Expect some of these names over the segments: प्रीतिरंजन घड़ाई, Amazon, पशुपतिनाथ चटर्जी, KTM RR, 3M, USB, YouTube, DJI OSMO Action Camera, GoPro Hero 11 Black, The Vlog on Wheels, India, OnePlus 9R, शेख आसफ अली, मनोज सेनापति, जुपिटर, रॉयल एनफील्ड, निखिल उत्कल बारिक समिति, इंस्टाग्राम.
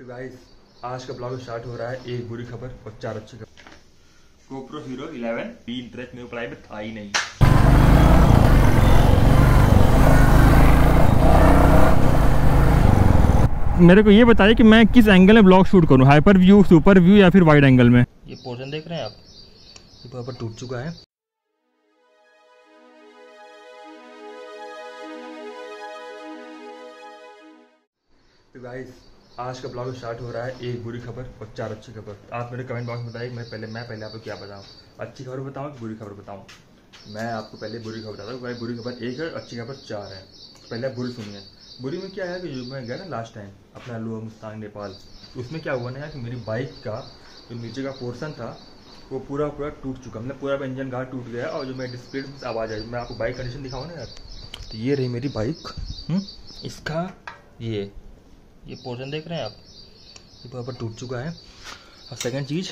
तो गाइस आज का ब्लॉग स्टार्ट हो रहा है एक बुरी खबर और चार अच्छी खबर। GoPro Hero 11 Black में अप्लाई में था ही नहीं। मेरे को ये बताइए कि मैं किस एंगल में ब्लॉग शूट करूं, हाइपर व्यू, सुपर व्यू या फिर वाइड एंगल में। ये पोर्शन देख रहे हैं आप, ये पूरा टूट चुका है। तो गाइस आज का ब्लॉग स्टार्ट हो रहा है एक बुरी खबर और चार अच्छी खबर। आप मेरे कमेंट बॉक्स में बताइए मैं पहले आपको क्या बताऊं, अच्छी खबर बताऊं कि बुरी खबर बताऊं। मैं आपको पहले बुरी खबर बताता हूँ। भाई बुरी खबर एक है, अच्छी खबर चार है। पहले आप बुरी सुनिए। बुरी में क्या है कि जो मैं गया ना लास्ट टाइम अपना लोअर मुस्तांग नेपाल, उसमें क्या हुआ ना कि मेरी बाइक का जो नीचे का पोर्सन था वो पूरा टूट चुका, मतलब पूरा इंजन गार्ड टूट गया और जो मेरे डिस्प्ले में आवाज़ आई। मैं आपको बाइक कंडीशन दिखाऊँ ना यार, तो ये रही मेरी बाइक। इसका ये पोर्शन देख रहे हैं आप, ये पूरा टूट चुका है। और सेकंड चीज़,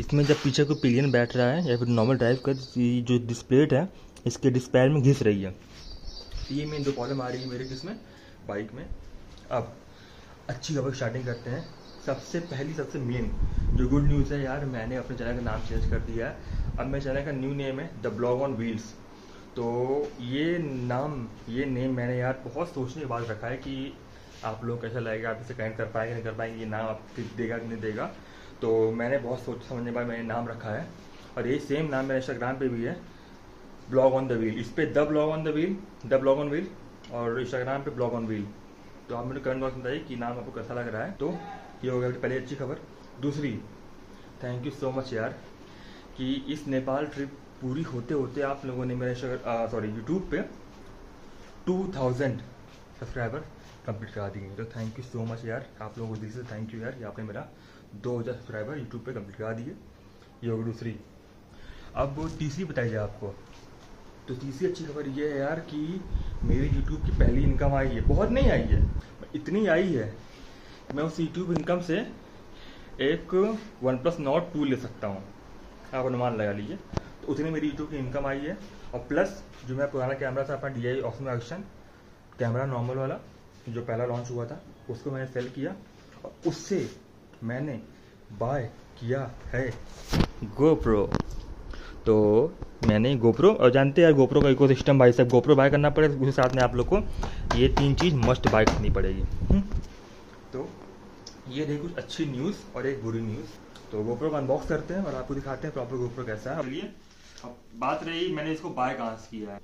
इसमें जब पीछे कोई पिलियन बैठ रहा है या फिर नॉर्मल ड्राइव कर, जो डिस्प्लेट है इसके डिस्पैर में घिस रही है। तो ये मेन जो प्रॉब्लम आ रही है मेरे किसमें, बाइक में। अब अच्छी खबर स्टार्टिंग करते हैं। सबसे मेन जो गुड न्यूज़ है यार, मैंने अपने चैनल का नाम चेंज कर दिया है। अब मेरे चैनल का न्यू नेम है द व्लॉग ऑन व्हील्स। तो ये नेम मैंने यार बहुत सोचने के बाद रखा है कि आप लोग कैसा लगेगा, आप इसे कनेक्ट कर पाएंगे नहीं कर पाएंगे, ये नाम आप देगा कि नहीं देगा। तो मैंने बहुत सोच समझने के बाद मैंने नाम रखा है। और ये सेम नाम मेरा इंस्टाग्राम पे भी है, ब्लॉग ऑन द व्हील। इस पर द ब्लॉग ऑन व्हील और इंस्टाग्राम पे ब्लॉग ऑन व्हील। तो आप मुझे कमेंट बॉक्स में बताइए कि नाम आपको कैसा लग रहा है। तो ये हो गया पहली अच्छी खबर। दूसरी, थैंक यू सो मच यार कि इस नेपाल ट्रिप पूरी होते होते आप लोगों ने मेरा यूट्यूब पर 2000 सब्सक्राइबर कंप्लीट करा दी गई। तो थैंक यू सो मच यार, आप लोगों को दिल से थैंक यू यार कि आपने मेरा 2000 सब्सक्राइबर यूट्यूब पे कंप्लीट करा दिए। ये होगी दूसरी। अब तीसरी बताई जाए आपको, तो तीसरी अच्छी खबर ये है यार कि मेरी यूट्यूब की पहली इनकम आई है। बहुत नहीं आई है, इतनी आई है मैं उस यूट्यूब इनकम से एक OnePlus 9R ले सकता हूँ, आप अनुमान लगा लीजिए। तो उतनी मेरी यूट्यूब की इनकम आई है। और प्लस जो मेरा पुराना कैमरा था अपना DJI OSMO action camera normal वाला जो पहला लॉन्च हुआ था, उसको मैंने सेल किया और उससे मैंने बाय किया है GoPro। तो मैंने GoPro, और जानते हैं यार GoPro का इकोसिस्टम भाई साहब, GoPro बाय करना पड़ेगा, उसके साथ में आप लोग को ये तीन चीज़ मस्ट बाय करनी पड़ेगी। तो ये रही कुछ अच्छी न्यूज़ और एक बुरी न्यूज़। तो GoPro को अनबॉक्स करते हैं और आपको दिखाते हैं प्रॉपर GoPro कैसा है। चलिए, अब बात रही मैंने इसको बाय कहाँ से किया है।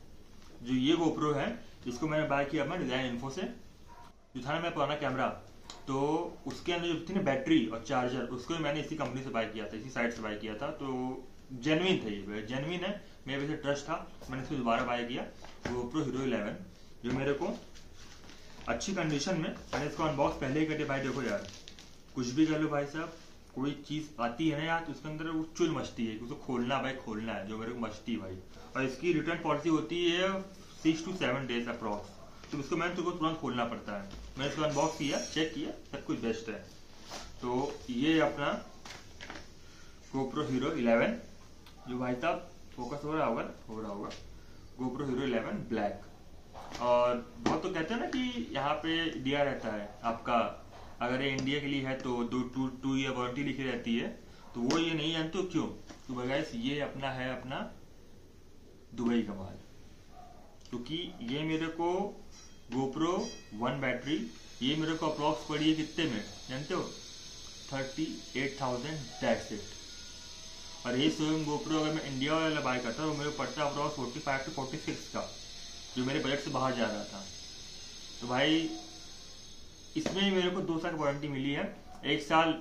जो ये GoPro है इसको मैंने बाय किया अपना डिज़ाइन इन्फो से, जो था ना मेरा पुराना कैमरा, तो उसके अंदर जो थी ना बैटरी और चार्जर, उसको भी मैंने इसी कंपनी से बाय किया था, इसी साइट से बाय किया था। तो जेन्युइन था, ये जेन्युइन है, मेरे पे ट्रस्ट था, मैंने इसको दोबारा बाय किया GoPro Hero 11, जो मेरे को अच्छी कंडीशन में। मैंने इसको अनबॉक्स पहले ही करके, भाई देखो यार कुछ भी कर लो भाई साहब, कोई चीज़ आती है ना यार तो उसके अंदर वो चुल मचती है, उसको खोलना भाई खोलना है, जो मेरे को मचती है भाई। और इसकी रिटर्न पॉलिसी होती है 6 to 7 days अप्रॉक्स, तो उसको मैंने तुरंत खोलना पड़ता है। मैंने इसको अनबॉक्स किया, चेक किया, सब कुछ बेस्ट है। तो ये अपना GoPro Hero 11, जो भाई साहब फोकस हो रहा होगा GoPro Hero 11 ब्लैक। और बहुत तो कहते हैं ना कि यहाँ पे दिया रहता है आपका, अगर ये इंडिया के लिए है तो 2 ईयर वारंटी लिखी रहती है, तो वो ये नहीं जानते क्यों। तो बगैस ये अपना है अपना दुबई का माल, क्योंकि ये मेरे को GoPro 1 बैटरी, ये मेरे को अप्रॉक्स पड़ी है कितने में जानते हो, 38,000 दैट्स इट। और ये स्वयं GoPro अगर मैं इंडिया वाला बाय करता तो मेरे को पड़ता अप्रॉक्स 45 to 46 का, जो मेरे बजट से बाहर जा रहा था। तो भाई इसमें मेरे को 2 साल वारंटी मिली है, 1 साल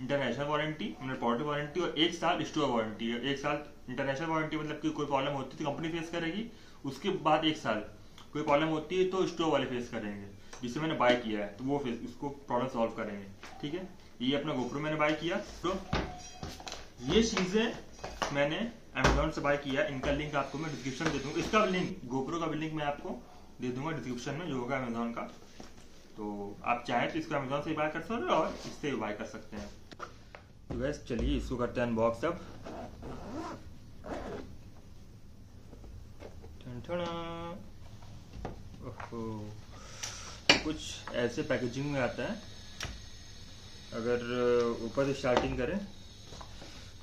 इंटरनेशनल वारंटी, पोर्टल वारंटी, और 1 साल स्टोर वारंटी। 1 साल इंटरनेशनल वारंटी मतलब कि कोई प्रॉब्लम होती है तो कंपनी फेस करेगी, उसके बाद 1 साल कोई प्रॉब्लम होती है तो स्टोर वाले फेस करेंगे, जिसे मैंने बाय किया है, तो वो फेस उसको प्रॉब्लम सॉल्व करेंगे, ठीक है। ये अपना GoPro मैंने बाय किया। तो ये चीज़ें मैंने Amazon से बाय किया, इनका लिंक आपको मैं डिस्क्रिप्शन दे दूँगा, इसका लिंक GoPro का भी लिंक मैं आपको दे दूँगा डिस्क्रिप्शन में, जो होगा Amazon का। तो आप चाहें तो इसको Amazon से बाय कर सकते हो और इससे बाय कर सकते हैं। तो वैसे चलिए इसको करते हैं अनबॉक्स। अब कुछ ऐसे पैकेजिंग में आता है, अगर ऊपर से स्टार्टिंग करें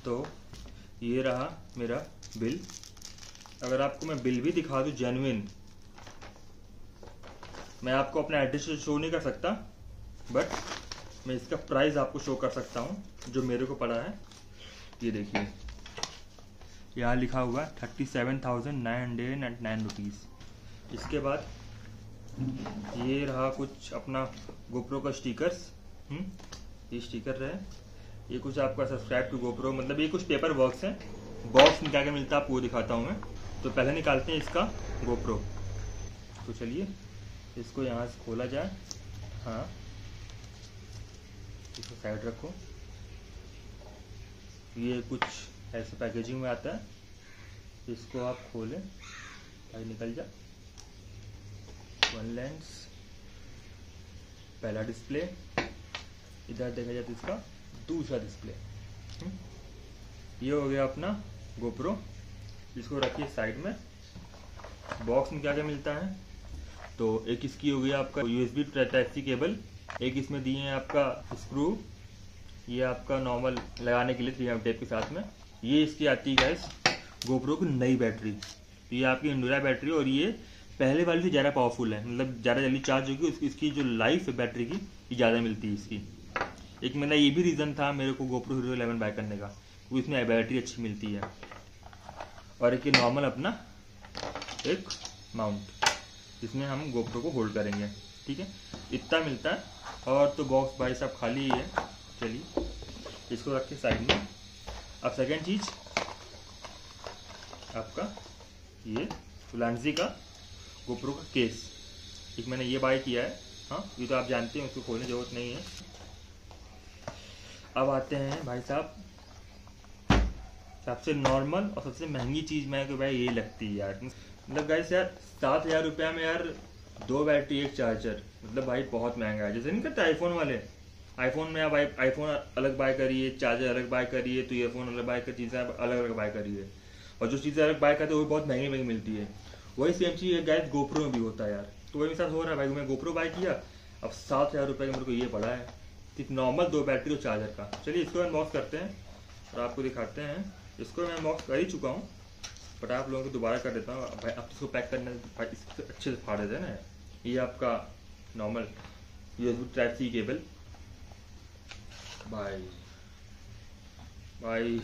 तो ये रहा मेरा बिल। अगर आपको मैं बिल भी दिखा दूं जेन्युइन, मैं आपको अपना एड्रेस शो नहीं कर सकता, बट मैं इसका प्राइस आपको शो कर सकता हूँ जो मेरे को पड़ा है। ये देखिए, यहाँ लिखा हुआ 37,909 रुपीज़। इसके बाद ये रहा कुछ अपना गोप्रो का स्टिकर्स, ये स्टिकर रहे, ये कुछ आपका सब्सक्राइब टू गोप्रो, मतलब ये कुछ पेपर वर्क्स है। बॉक्स निकाल के मिलता है, आपको वो दिखाता हूँ मैं। तो पहले निकालते हैं इसका गोप्रो। तो चलिए इसको यहाँ से खोला जाए। हाँ, इसको साइड रखो। ये कुछ ऐसे पैकेजिंग में आता है, इसको आप खोलें भाई, निकल जा। वन लेंस, पहला डिस्प्ले, इधर देखा जाए तो इसका दूसरा डिस्प्ले। ये हो गया अपना गोप्रो। इसको रखिए साइड में। बॉक्स में क्या क्या मिलता है, तो एक इसकी हो गया आपका USB टाइप सी केबल, एक इसमें दिए हैं आपका स्क्रू, ये आपका नॉर्मल लगाने के लिए 3M टेप के साथ में। ये इसकी आती है गाइस गोप्रो की नई बैटरी, ये आपकी इंडोरा बैटरी, और ये पहले वाली से ज़्यादा पावरफुल है, मतलब ज़्यादा जल्दी चार्ज होगी, इसकी जो लाइफ है बैटरी की ये ज़्यादा मिलती है इसकी। एक मेरा ये भी रीज़न था मेरे को गोप्रो हीरो 11 बाय करने का, क्योंकि इसमें बैटरी अच्छी मिलती है। और एक नॉर्मल अपना एक माउंट जिसमें हम गोप्रो को होल्ड करेंगे, ठीक है, इतना मिलता है। और तो बॉक्स भाई साहब खाली ही है। चलिए इसको रख के साइड में। अब सेकंड चीज़ आपका ये फुलांजी का गोप्रो का केस, एक मैंने ये बाय किया है। हाँ, ये तो आप जानते हैं, उसको खोलने की जरूरत नहीं है। अब आते हैं भाई साहब सबसे नॉर्मल और सबसे महंगी चीज़ मैं तो भाई ये लगती है यार, मतलब गाइस यार 7,000 रुपया में यार 2 बैटरी एक चार्जर, मतलब भाई बहुत महंगा है। जैसे नहीं करते आईफोन वाले, आईफोन में आप आईफोन अलग बाय करिए, चार्जर अलग बाय करिए, तो ईयरफोन अलग बाय कर, चीज़ें आप अलग अलग बाय करिए, और जो चीज़ें अलग बाय करते हैं वो बहुत महंगी महंगी मिलती है। वही सेम चीज़ गाइस गोप्रो में भी होता है यार। तो वही मेरे साथ हो रहा है भाई, मैं गोप्रो बाय किया, अब 7,000 रुपये का मेरे को ये पड़ा है, सिर्फ नॉर्मल 2 बैटरी और चार्जर का। चलिए इसको अनबॉक्स करते हैं और आपको दिखाते हैं। इसको मैं अनबॉक्स कर ही चुका हूँ, बट आप लोगों को दोबारा कर देता हूँ भाई। आप इसको पैक करने इसको अच्छे से फाड़ देते हैं ना। ये आपका normal USB type C cable, भाई भाई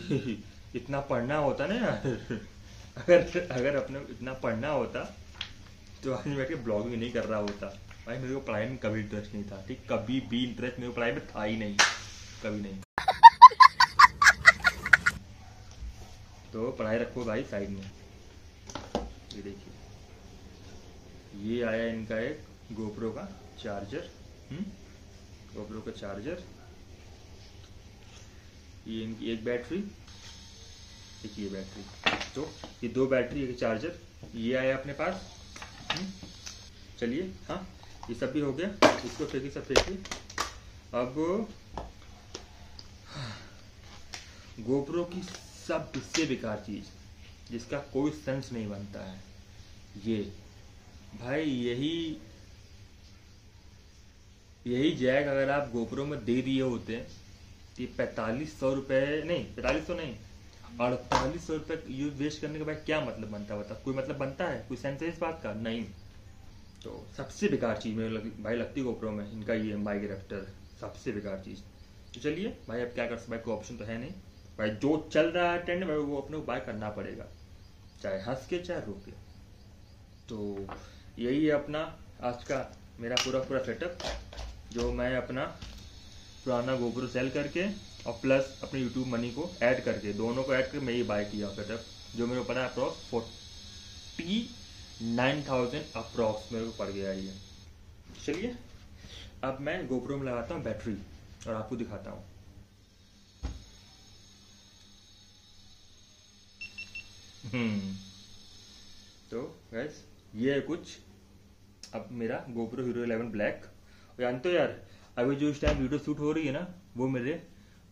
इतना पढ़ना होता ना यार। अगर अपने इतना पढ़ना होता तो आज बैठ के ब्लॉग भी नहीं कर रहा होता भाई। मेरे को पढ़ाई में कभी इंटरेस्ट नहीं था, ठीक, कभी भी इंटरेस्ट मेरे को पढ़ाई में था ही नहीं, कभी नहीं। तो पढ़ाई रखो भाई साइड में। ये देखिए, ये आया इनका एक गोप्रो का चार्जर, गोप्रो का चार्जर, ये इनकी एक बैटरी, एक ये बैटरी, तो ये 2 बैटरी एक चार्जर ये आया अपने पास। चलिए, हाँ ये सब भी हो गया, इसको फेंकी, सब फेंकी। अब गोप्रो की सब इससे बेकार चीज़ जिसका कोई सेंस नहीं बनता है, ये भाई यही जैक अगर आप गोप्रो में दे दिए होते तो 4,500 रुपये नहीं, 4,500 नहीं, 4,800 रुपये ये वेस्ट करने का भाई क्या मतलब बनता है, बता, कोई मतलब बनता है, कोई सेंस है इस बात का नहीं। तो सबसे बेकार चीज़ मेरे भाई लगती गोप्रो में इनका ये माइक एडाप्टर, सबसे बेकार चीज़। तो चलिए भाई, अब क्या कर सकते, कोई ऑप्शन तो है नहीं भाई, जो चल रहा है ट्रेंड में वो अपने को बाय करना पड़ेगा, चाहे हंस के चाहे रो के। तो यही है अपना आज का मेरा पूरा सेटअप जो मैं अपना पुराना गोप्रो सेल करके और प्लस अपने यूट्यूब मनी को ऐड करके, दोनों को ऐड करके मैं ही बाय किया सेटअप, जो मेरे को पड़ा अप्रॉक्स 49,000 अप्रॉक्स मेरे को पड़ गया ये। चलिए अब मैं गोप्रो में लगाता हूँ बैटरी और आपको दिखाता हूँ। तो गाइस ये है कुछ अब मेरा गोप्रो हीरो 11 ब्लैक। जानते हो यार, अभी जो इस टाइम वीडियो शूट हो रही है ना, वो मेरे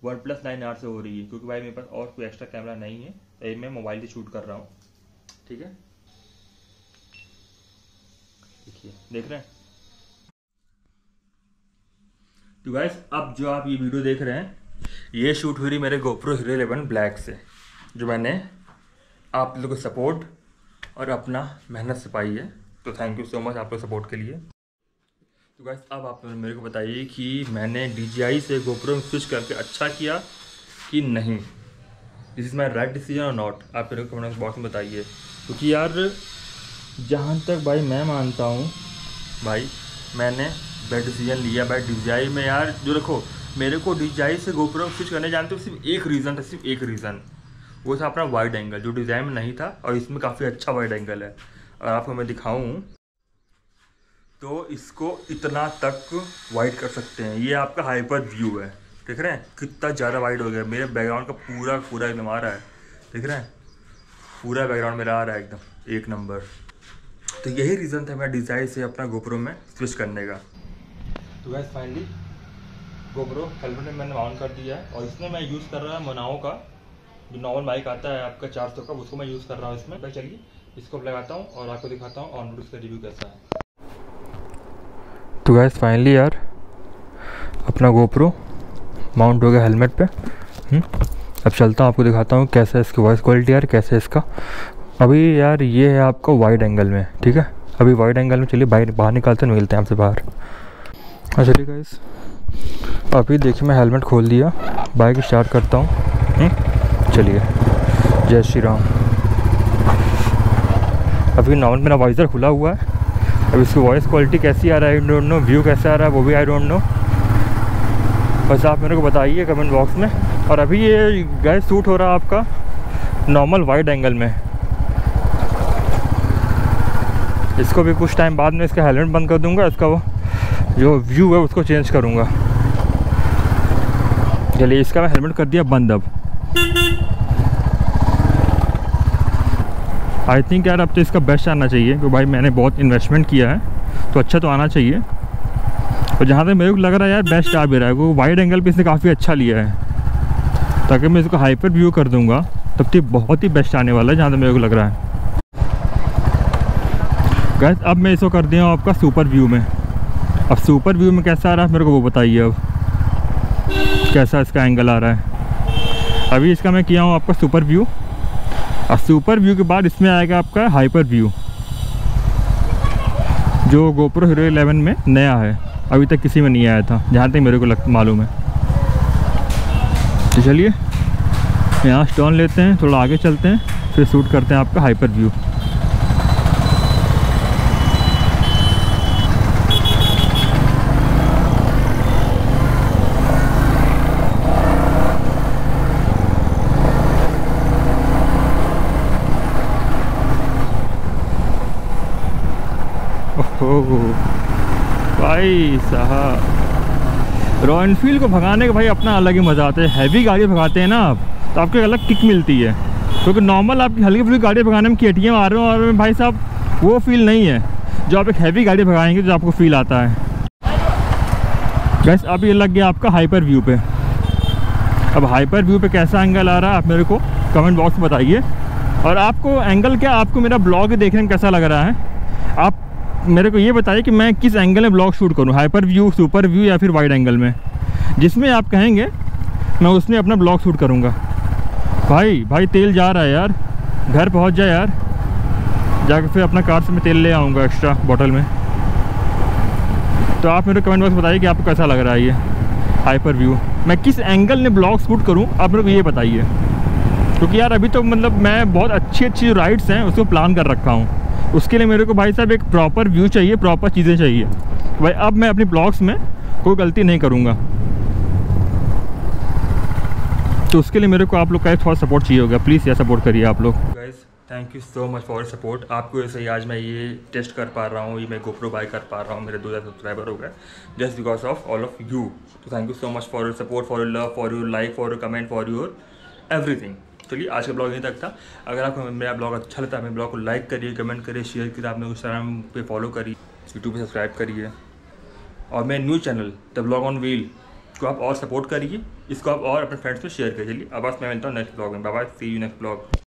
OnePlus 9R से हो रही है, क्योंकि भाई मेरे पास और कोई एक्स्ट्रा कैमरा नहीं है, तो मैं मोबाइल से शूट कर रहा हूँ, ठीक है। देखिए, देख रहे हैं। तो गाइस अब जो आप ये वीडियो देख रहे हैं ये शूट हुई मेरे GoPro Hero 11 Black से, जो मैंने आप लोगों को सपोर्ट और अपना मेहनत से पाई है। तो थैंक यू सो मच आप लोग सपोर्ट के लिए। तो गाइस अब आप मेरे को बताइए कि मैंने DJI से GoPro में स्विच करके अच्छा किया कि नहीं, this is my right decision और नॉट, आप मेरे को कमेंट बॉक्स में बताइए। क्योंकि यार जहाँ तक भाई मैं मानता हूँ भाई मैंने बेड डिसीजन लिया भाई DJI में। यार जो देखो मेरे को DJI से GoPro स्विच करने जानते हो सिर्फ एक रीज़न था, सिर्फ एक रीज़न, वो था अपना वाइड एंगल जो डिज़ाइन में नहीं था और इसमें काफ़ी अच्छा वाइड एंगल है। और आपको मैं दिखाऊं तो इसको इतना तक वाइड कर सकते हैं, ये आपका हाइपर व्यू है, देख रहे हैं कितना ज़्यादा वाइड हो गया। मेरे बैकग्राउंड का पूरा पूरा एकदम आ रहा है, देख रहे हैं पूरा बैकग्राउंड मेरा आ रहा है एकदम एक नंबर। तो यही रीज़न था मेरा DJI से अपना GoPro में स्विच करने का। तो गैस फाइनली GoPro हेलमेट में मैंने ऑन कर दिया है और इसमें मैं यूज़ कर रहा हूँ Monaco का जो नॉर्मल माइक आता है आपका 400 का, उसको मैं यूज़ कर रहा हूँ इसमें। भाई चलिए इसको लगाता हूँ और आपको दिखाता हूँ ऑन रोड इसका रिव्यू कैसा है। तो गैस फाइनली यार अपना GoPro माउंट हो गया हेलमेट पे। अब चलता हूँ आपको दिखाता हूँ कैसा इसकी वॉइस क्वालिटी यार, कैसे इसका। अभी यार ये है आपका वाइड एंगल में, ठीक है अभी वाइड एंगल में। चलिए बाहर निकालते हैं, मिलते हैं आपसे बाहर। अच्छा ठीक है इस अभी देखिए मैं हेलमेट खोल दिया, बाइक स्टार्ट करता हूँ, चलिए जय श्री राम। अभी नॉर्मल मेरा वाइजर खुला हुआ है। अब इसकी वॉइस क्वालिटी कैसी आ रहा है आई डोंट नो, व्यू कैसा आ रहा है वो भी आई डोंट नो, बस आप मेरे को बताइए कमेंट बॉक्स में। और अभी ये गैस सूट हो रहा है आपका नॉर्मल वाइड एंगल में। इसको भी कुछ टाइम बाद में इसका हेलमेट बंद कर दूंगा, इसका वो जो व्यू है उसको चेंज करूंगा। चलिए इसका मैं हेलमेट कर दिया बंद। अब आई थिंक यार अब तो इसका बेस्ट आना चाहिए क्योंकि भाई मैंने बहुत इन्वेस्टमेंट किया है तो अच्छा तो आना चाहिए। और जहाँ तक मेरे को लग रहा है यार बेस्ट आ भी रहा है, वो वाइड एंगल पे इसने काफ़ी अच्छा लिया है। ताकि मैं इसको हाइपर व्यू कर दूंगा तब तो बहुत ही बेस्ट आने वाला है जहाँ तक मेरे को लग रहा है। गैस अब मैं इसको कर दिया हूँ आपका सुपर व्यू में। अब सुपर व्यू में कैसा आ रहा है मेरे को वो बताइए, अब कैसा इसका एंगल आ रहा है। अभी इसका मैं किया हूँ आपका सुपर व्यू और सुपर व्यू के बाद इसमें आएगा आपका हाइपर व्यू जो GoPro Hero 11 में नया है, अभी तक किसी में नहीं आया था जहाँ तक मेरे को मालूम है। तो चलिए यहाँ स्टॉन लेते हैं, थोड़ा आगे चलते हैं, फिर शूट करते हैं आपका हाइपर व्यू। भाई साहब रॉयल एनफील्ड को भगाने का भाई अपना अलग ही मज़ा आता है। हैवी गाड़ी भगाते हैं ना आप तो आपको अलग किक मिलती है, क्योंकि नॉर्मल आपकी हल्की फुल्की गाड़ी भगाने में KTM RR में भाई साहब वो फील नहीं है जो आप एक हैवी गाड़ी भगाएंगे जो आपको फील आता है। बस अब ये लग गया आपका हाइपर व्यू पे। अब हाइपर व्यू पे कैसा एंगल आ रहा है आप मेरे को कमेंट बॉक्स में बताइए। और आपको एंगल क्या, आपको मेरा ब्लॉग देखने में कैसा लग रहा है आप मेरे को ये बताइए कि मैं किस एंगल में ब्लॉग शूट करूं, हाइपर व्यू, सुपर व्यू या फिर वाइड एंगल में। जिसमें आप कहेंगे मैं उसमें अपना ब्लॉग शूट करूंगा। भाई भाई तेल जा रहा है यार, घर पहुंच जाए यार, जाकर फिर अपना कार से मैं तेल ले आऊँगा एक्स्ट्रा बॉटल में। तो आप मेरे को कमेंट बॉक्स बताइए कि आपको कैसा लग रहा है ये हाइपर व्यू, मैं किस एंगल में ब्लॉग शूट करूँ आप मेरे को ये बताइए। क्योंकि यार अभी तो मतलब मैं बहुत अच्छी अच्छी राइड्स हैं उसको प्लान कर रखा हूँ, उसके लिए मेरे को भाई साहब एक प्रॉपर व्यू चाहिए, प्रॉपर चीज़ें चाहिए भाई। अब मैं अपने ब्लॉग्स में कोई गलती नहीं करूँगा, तो उसके लिए मेरे को आप लोग का थोड़ा सपोर्ट चाहिए होगा, प्लीज़ यार सपोर्ट करिए आप लोग। Guys thank you so much for support. आपको ऐसे ही आज मैं ये टेस्ट कर पा रहा हूँ, ये मैं GoPro बाय कर पा रहा हूँ, मेरे 2000 सब्सक्राइबर हो गए just because of all of you. तो thank you so much for your support, for your love, for your like, for your comment, for your everything. चलिए आज का ब्लॉग यहीं तक था। अगर आपको मेरा ब्लॉग अच्छा लगता है मेरे ब्लॉग को लाइक करिए, कमेंट करिए, शेयर करिए, आप मेरे इंस्टाग्राम पे फॉलो करिए, यूट्यूब पे सब्सक्राइब करिए और मेरे new channel the vlog on wheel को आप और सपोर्ट करिए, इसको आप और अपने फ्रेंड्स में शेयर करिए। अब बस मैं मिलता हूँ नेक्स्ट ब्लॉग में, bye bye, see you next blog.